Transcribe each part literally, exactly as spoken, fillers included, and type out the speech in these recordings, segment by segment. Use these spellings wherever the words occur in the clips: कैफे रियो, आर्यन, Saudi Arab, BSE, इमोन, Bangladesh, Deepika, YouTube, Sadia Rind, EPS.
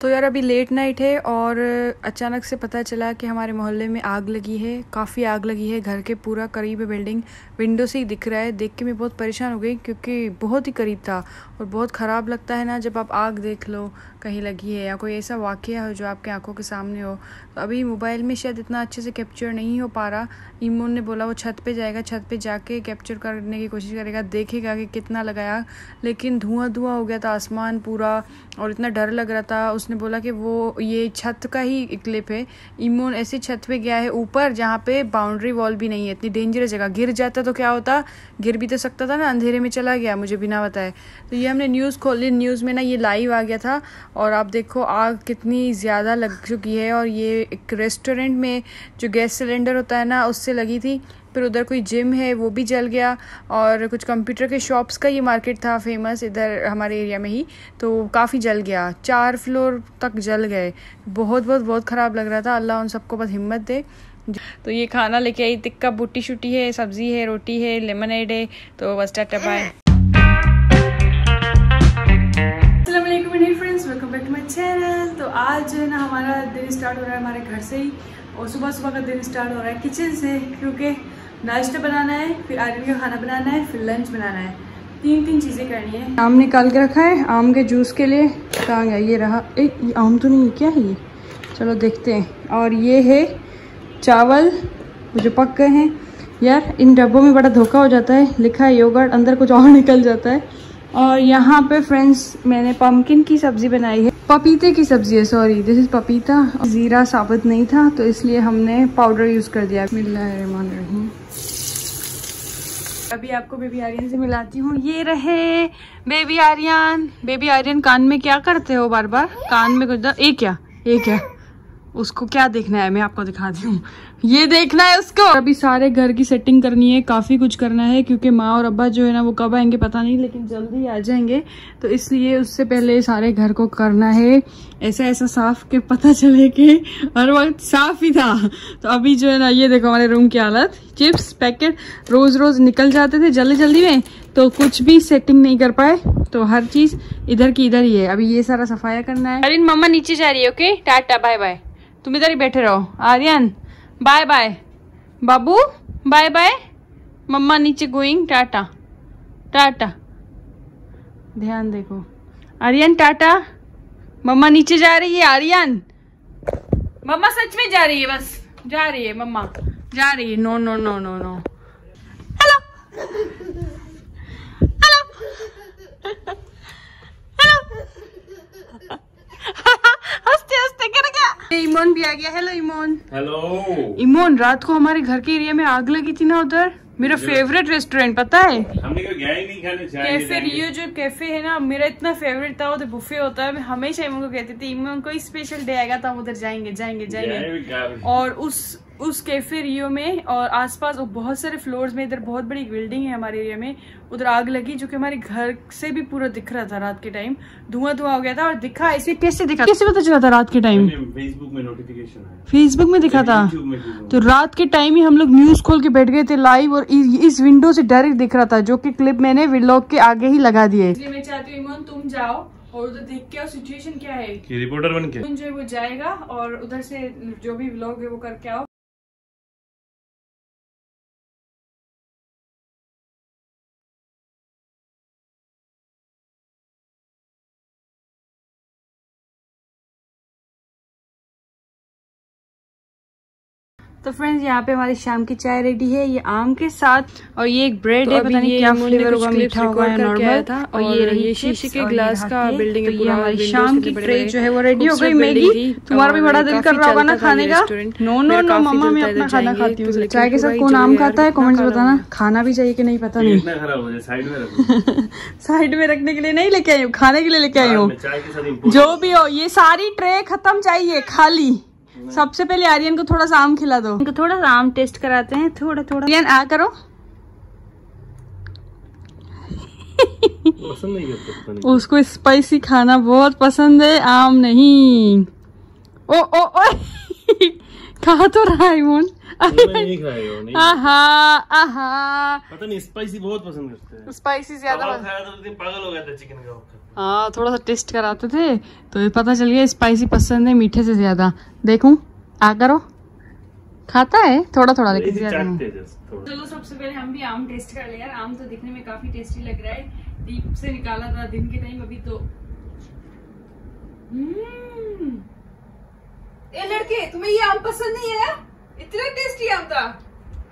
तो यार अभी लेट नाइट है और अचानक से पता चला कि हमारे मोहल्ले में आग लगी है, काफ़ी आग लगी है। घर के पूरा करीब है, बिल्डिंग विंडो से ही दिख रहा है। देख के मैं बहुत परेशान हो गई क्योंकि बहुत ही करीब था। और बहुत ख़राब लगता है ना जब आप आग देख लो कहीं लगी है या कोई ऐसा वाक़या हो जो आपके आंखों के सामने हो। तो अभी मोबाइल में शायद इतना अच्छे से कैप्चर नहीं हो पा रहा। इमोन ने बोला वो छत पर जाएगा, छत पर जाके कैप्चर करने की कोशिश करेगा, देखेगा कि कितना लगाया। लेकिन धुआं धुआं हो गया था आसमान पूरा और इतना डर लग रहा था। उसने बोला कि वो ये छत का ही क्लिप है। इमोन ऐसी छत पे गया है ऊपर जहाँ पे बाउंड्री वॉल भी नहीं है, इतनी डेंजरस जगह। गिर जाता तो क्या होता, गिर भी तो सकता था ना, अंधेरे में चला गया मुझे बिना बताए। तो ये हमने न्यूज़ खोली, न्यूज़ में ना ये लाइव आ गया था। और आप देखो आग कितनी ज़्यादा लग चुकी है। और ये एक रेस्टोरेंट में जो गैस सिलेंडर होता है ना उससे लगी थी। फिर उधर कोई जिम है वो भी जल गया। और कुछ कंप्यूटर के शॉप्स का ये मार्केट था फेमस इधर हमारे एरिया में ही, तो काफ़ी जल गया, चार फ्लोर तक जल गए। बहुत बहुत बहुत ख़राब लग रहा था। अल्लाह उन सबको बस हिम्मत दे। तो ये खाना लेके आई, तिक्का बुट्टी शुट्टी है, सब्ज़ी है, रोटी है, लेमनेड है। तो बस Tata bye. Friends welcome back to my channel. तो आज जो है ना हमारा दिन स्टार्ट हो रहा है हमारे घर से ही। और सुबह सुबह का दिन स्टार्ट हो रहा है किचन से, क्योंकि नाश्ता बनाना है, फिर आर्यन का खाना बनाना है, फिर लंच बनाना है। तीन तीन चीज़ें करनी है। आम निकाल के रखा है आम के जूस के लिए। कहाँ गया ये रहा, एक ये आम तो नहीं, क्या है ये, चलो देखते हैं। और ये है चावल जो पक गए हैं। यार इन डब्बों में बड़ा धोखा हो जाता है, लिखा है योगर्ट, अंदर कुछ और निकल जाता है। और यहाँ पे फ्रेंड्स मैंने पम्पकिन की सब्ज़ी बनाई है, पपीते की सब्ज़ी है, सॉरी दिस इज़ पपीता। ज़ीरा साबुत नहीं था तो इसलिए हमने पाउडर यूज़ कर दिया। बिस्मिल्लाहिर्रहमानिर्रहीम। अभी आपको बेबी आर्यन से मिलाती हूँ। ये रहे बेबी आर्यन। बेबी आर्यन कान में क्या करते हो बार बार, कान में कुछ दर... ये क्या ये क्या, उसको क्या देखना है, मैं आपको दिखाती हूँ, ये देखना है उसको। अभी सारे घर की सेटिंग करनी है, काफ़ी कुछ करना है क्योंकि माँ और अब्बा जो है ना वो कब आएंगे पता नहीं, लेकिन जल्दी आ जाएंगे। तो इसलिए उससे पहले सारे घर को करना है ऐसा ऐसा साफ के पता चले कि हर वक्त साफ ही था। तो अभी जो है ना ये देखो हमारे रूम की हालत, चिप्स पैकेट रोज़ रोज़ निकल जाते थे जल्दी जल्दी में, तो कुछ भी सेटिंग नहीं कर पाए। तो हर चीज़ इधर की इधर ही है, अभी ये सारा सफाया करना है। अरे मम्मा नीचे जा रही है, ओके टाटा बाय बाय, तुम इधर ही बैठे रहो। आर्यन बाय बाय, बाबू बाय बाय, मम्मा नीचे गोइंग, टाटा टाटा, ध्यान देखो। आर्यन टाटा, मम्मा नीचे जा रही है। आर्यन मम्मा सच में जा रही है, बस जा रही है, मम्मा जा रही है। No no no no no, hello hello इमोन भी आ गया। हेलो इमोन। हेलो इमोन, रात को हमारे घर के एरिया में आग लगी थी ना उधर, मेरा फेवरेट रेस्टोरेंट पता है, हमने कभी गया ही नहीं खाने, कैफे रियो जो कैफे है ना मेरा इतना फेवरेट था। वो तो बुफे होता है, मैं हमेशा इमोन को कहती थी इमोन कोई स्पेशल डे आएगा तो हम उधर जाएंगे जाएंगे जाएंगे। और उस उस कैफे रियो में और आसपास बहुत सारे फ्लोर्स में, इधर बहुत बड़ी बिल्डिंग है हमारे एरिया में, उधर आग लगी जो कि हमारे घर से भी पूरा दिख रहा था। रात के टाइम धुआं धुआं हो गया था और दिखा ऐसे कैसे दिखा कैसे पता चला था रात के टाइम, फेसबुक में नोटिफिकेशन आया, फेसबुक में दिखा था। तो रात के टाइम ही हम लोग न्यूज खोल के बैठ गए थे लाइव, और इस विंडो से डायरेक्ट दिख रहा था, जो की क्लिप मैंने व्लॉग के आगे ही लगा दिए। इसलिए मैं चाहती हूँ इमोन तुम जाओ और उधर देख के सिचुएशन क्या है, रिपोर्टर बन के जो है वो जाएगा और उधर से जो भी व्लॉग है वो करके आओ। तो फ्रेंड्स यहाँ पे हमारी शाम की चाय रेडी है, ये आम के साथ और ये एक ब्रेड तो है, पता नहीं क्या फ्लेवर होगा, मीठा होगा नॉर्मल था। और ये रही शीशे के ग्लास का बिल्डिंग है पूरा। हमारी शाम की ट्रे जो है वो रेडी हो गई। मैगी तुम्हारा भी बड़ा दिल कर रहा होगा ना खाने का। नो नो नो मम्मा मैं अपना खाना खाती हूँ। चाय के साथ कौन आम खाता है कमेंट्स में बताना। खाना भी चाहिए कि नहीं पता नहीं, साइड में रखने के लिए नहीं लेके आई हूँ, खाने के लिए लेके आई हूँ। जो भी हो ये सारी ट्रे खत्म चाहिए खाली। सबसे पहले आर्यन को थोड़ा सा आम खिला दो, इनको थोड़ा सा आम टेस्ट कराते हैं, थोड़ा थोड़ा। आर्यन आ करो पसंद नहीं करता, उसको स्पाइसी खाना बहुत पसंद है, आम नहीं। ओ ओ ओ खा तो रहा है मोन, आहा आहा, पता नहीं स्पाइसी बहुत पसंद करते हैं, स्पाइसी ज्यादा पागल हो गया था चिकन का। हाँ थोड़ा सा टेस्ट कराते थे तो पता चल गया स्पाइसी पसंद है मीठे से ज़्यादा। देखूं आ करो खाता है थोड़ा थोड़ा लेकिन चलो सबसे पहले हम भी आम टेस्ट कर ले यार। आम तो दिखने में काफी टेस्टी लग रहा है, दीप से निकाला था दिन के टाइम अभी तो। ए लड़के तुम्हें ये आम पसंद नहीं है? इतना टेस्टी आम था।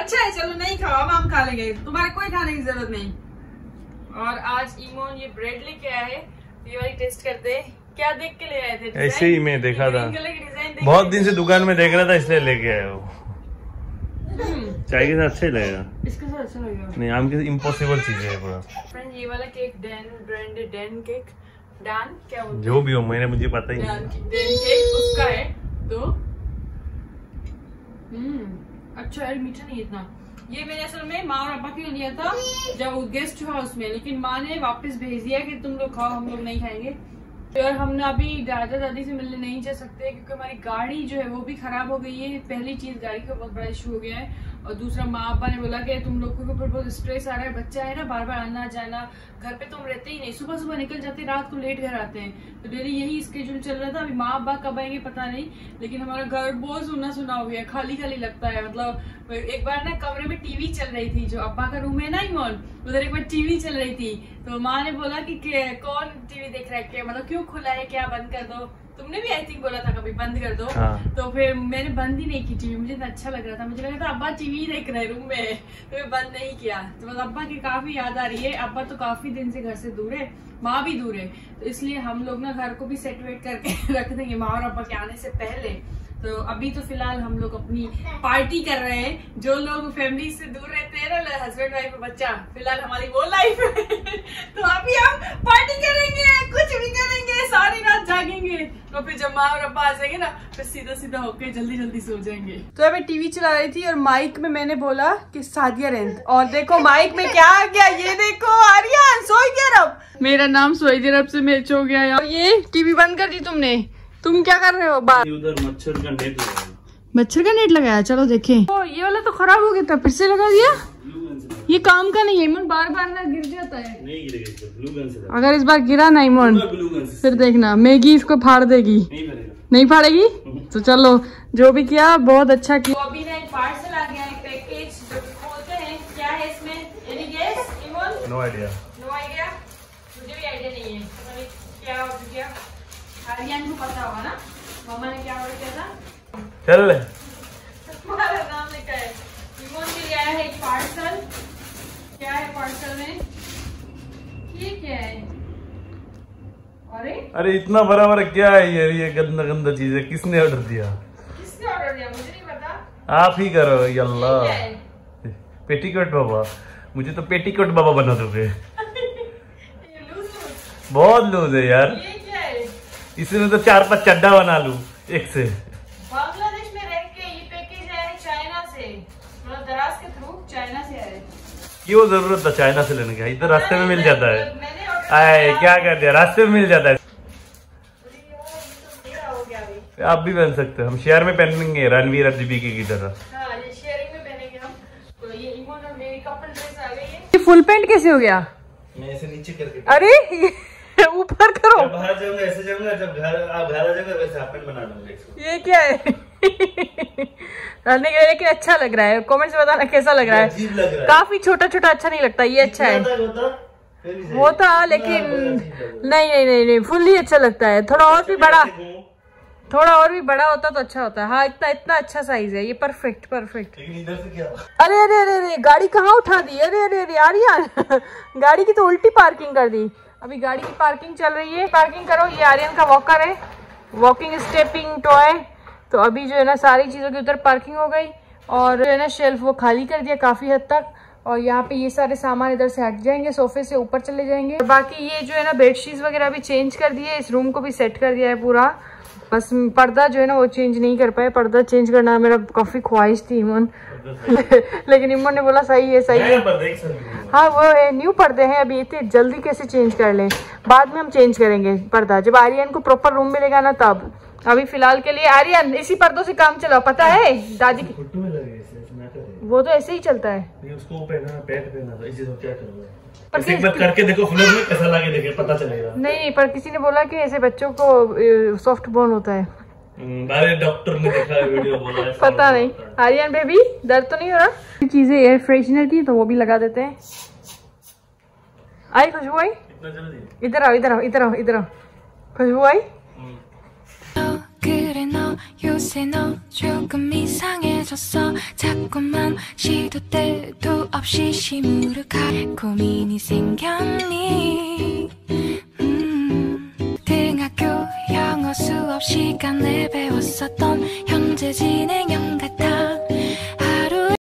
अच्छा है चलो नहीं खाओ, अब आम खा लेंगे, तुम्हारे कोई खाने की जरूरत नहीं। और आज इमोन ये ब्रेड लेके आया है, ये वाली टेस्ट करते हैं। क्या देख के ले आए थे? ऐसे ही मैं देखा था, बहुत दिन से दुकान में देख रहा था इसलिए लेके आया हूँ। चाय के साथ अच्छा ही लगेगा, इसके साथ अच्छा लगेगा। नहीं आम की इम्पॉसिबल चीज है पूरा। फ्रेंड ये वाला cake Dan brand Dan cake Dan क्या बोलते हैं जो भी हो, मैंने मुझे पता ही नहीं। डैन केक उसका है तो हम्म अच्छा है, मीठा नहीं इतना। ये मैंने असल में माँ और पापा के लिए लिया था जब गेस्ट हुआ उसमें, लेकिन माँ ने वापस भेज दिया कि तुम लोग खाओ हम लोग नहीं खाएंगे। और हम ना अभी दादा दादी से मिलने नहीं जा सकते क्योंकि हमारी गाड़ी जो है वो भी खराब हो गई है। पहली चीज गाड़ी का बहुत बड़ा इशू हो गया है, और दूसरा माँ पापा ने बोला कि तुम लोगों के ऊपर बहुत स्ट्रेस आ रहा है, बच्चा है ना बार बार आना जाना, घर पे तुम रहते ही नहीं, सुबह सुबह निकल जाते रात को लेट घर आते हैं, तो डेली यही स्केड्यूल चल रहा था। अभी माँ बाप कब आएंगे पता नहीं, लेकिन हमारा घर बहुत सुना सुना हो गया, खाली खाली लगता है। मतलब एक बार ना कमरे में टीवी चल रही थी, जो अब्बा का रूम है ना इमोन, उधर एक बार टीवी चल रही थी तो माँ ने बोला कि कौन टीवी देख रहा है, क्या मतलब क्यों खुला है, क्या बंद कर दो। तुमने भी आई थिंक बोला था कभी बंद कर दो। हाँ। तो फिर मैंने बंद ही नहीं की टीवी, मुझे अच्छा लग रहा था, मुझे लगा था अब्बा टीवी देख रहे रूम में, तो मैं बंद नहीं किया। तो मतलब अब्बा की काफी याद आ रही है, अब्बा तो काफी दिन से घर से दूर है, माँ भी दूर है, तो इसलिए हम लोग ना घर को भी सेट वेट करके रख देंगे माँ और अब्बा के आने से पहले। तो अभी तो फिलहाल हम लोग अपनी पार्टी कर रहे हैं। जो लोग फैमिली से दूर रहते हैं ना, हस्बैंड वाइफ और बच्चा, फिलहाल हमारी वो लाइफ है। तो अभी हम पार्टी करेंगे, कुछ भी करेंगे, सारी रात जागेंगे, तो फिर जब माँ और अब्बा आ जाएंगे ना फिर सीधा सीधा होके जल्दी जल्दी सो जाएंगे। तो मैं टीवी चला रही थी और माइक में मैंने बोला की सादिया रेंद, और देखो माइक में क्या आ गया, ये देखो आर्यन सऊदी अरब। मेरा नाम सऊदी अरब से मैच हो गया यार। ये टीवी बंद कर दी तुमने, तुम क्या कर रहे हो बाहर? उधर मच्छर का नेट लगाया, मच्छर का नेट लगाया, चलो देखें। ओ ये वाला तो खराब हो गया था, फिर से लगा दिया। ये काम का नहीं है इमोन, बार बार ना गिर जाता है। नहीं गिरेगा, ब्लू गन से। अगर इस बार गिरा ना इमोन फिर देखना मैगी इसको फाड़ देगी। नहीं फाड़ेगी तो चलो जो भी किया बहुत अच्छा किया। अभी ना एक पार्सल आ गया है, पैकेज खोलते हैं क्या है इसमें, any guess इमोन? No idea, no idea, मुझे भी आईडिया नहीं है क्या हो गया। आर्यन को पता होगा ना मम्मा ने क्या ऑर्डर किया था। चल ले तुम्हारा नाम लिखा है। इमोन के लिए आया है एक पार्सल, क्या है पार्सल में, ये क्या है? अरे अरे इतना बड़ा बड़ा क्या है यार, ये गंदा गंदा चीज है, किसने ऑर्डर दिया, किसने ऑर्डर दिया मुझे नहीं पता, आप ही करो। यल्ला पेटीकोट बाबा, मुझे तो पेटीकोट बाबा बना दोगे। बहुत लूज है यार, इसमें तो चार पांच चड्डा बना लूं एक से। बांग्लादेश में रह के ये पैकेज है चाइना से, मतलब दराज के थ्रू चाइना से है। क्यों जरूरत था चाइना से लेने की, इधर रास्ते में मिल जाता है। आए क्या कर दिया, रास्ते में मिल जाता है। आप भी पहन सकते हो, हम शेयर में पहनेंगे रणवीर और दीपिका की तरह। फुल पैंट कैसे हो गया? अरे ऊपर करो, बाहर जाऊंगा ऐसे जाऊंगा, जब घर आप घर आ जाओगे वैसे हाफ पैंट बना लूंगा। ये क्या है? लेकिन अच्छा लग रहा है, कमेंट से बताना कैसा लग रहा है। लग रहा है काफी छोटा छोटा, अच्छा नहीं लगता ये, अच्छा है वो था लेकिन नहीं नहीं नहीं नहीं फुल ही अच्छा लगता है। थोड़ा और भी बड़ा, थोड़ा और भी बड़ा होता तो अच्छा होता है। हाँ इतना इतना अच्छा साइज है ये, परफेक्ट परफेक्ट। इधर से क्या? अरे अरे अरे अरे गाड़ी कहाँ उठा दी, अरे अरे अरे आर्यन गाड़ी की तो उल्टी पार्किंग कर दी। अभी गाड़ी की पार्किंग चल रही है, पार्किंग करो। ये आर्यन का वॉकर है, वॉकिंग स्टेपिंग टॉय। तो अभी जो है ना सारी चीज़ों की उधर पार्किंग हो गई, और जो है ना शेल्फ वो खाली कर दिया काफ़ी हद तक, और यहाँ पे ये सारे सामान इधर से हट जाएंगे, सोफे से ऊपर चले जाएंगे। और बाकी ये जो है ना बेडशीट्स वगैरह भी चेंज कर दिए, इस रूम को भी सेट कर दिया है पूरा। बस पर्दा जो है ना वो चेंज नहीं कर पाए, पर्दा चेंज करना मेरा काफ़ी ख्वाहिश थी इमोन लेकिन इमोन ने बोला सही है सही है। हाँ वो है, न्यू पर्दे हैं, अभी इतनी जल्दी कैसे चेंज कर लें, बाद में हम चेंज करेंगे पर्दा जब आर्यन को प्रॉपर रूम मिलेगा ना तब। अभी फिलहाल के लिए आर्यन इसी पर्दों से काम चलाओ, पता है दादी की वो तो ऐसे ही चलता है, उसको पहना, पैंट पहना, इसी से क्या करूंगा। पर किसी बात करके देखो फ्लोर में कैसा लगे देखे पता चलेगा। नहीं पर किसी ने बोला कि ऐसे बच्चों को सॉफ्ट बोन होता है, बारे डॉक्टर ने देखा है वीडियो बोला है पता नहीं। आर्यन बेबी दर्द तो नहीं हो रहा? चीजें एयर फ्रेशनर की तो वो भी लगा देते हैं। आई खुशबू आई, इधर आओ इधर आओ इधर आओ इधर आओ खुशबू आई। 요새너 조금 이상해졌어. 자꾸만 시도 때도 없이 시무룩할 고민이 생겼니? 음, 등학교 영어 수업 시간에 배웠었던 현재 진